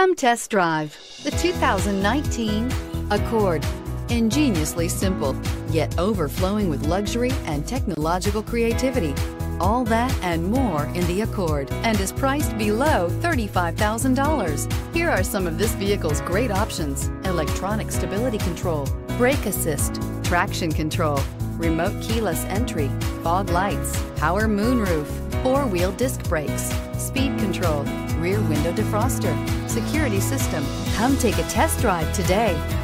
Come test drive the 2019 Accord. Ingeniously simple, yet overflowing with luxury and technological creativity. All that and more in the Accord, and is priced below $35,000. Here are some of this vehicle's great options: electronic stability control, brake assist, traction control, remote keyless entry, fog lights, power moonroof, four-wheel disc brakes, speed control, rear window defroster, security system. Come take a test drive today.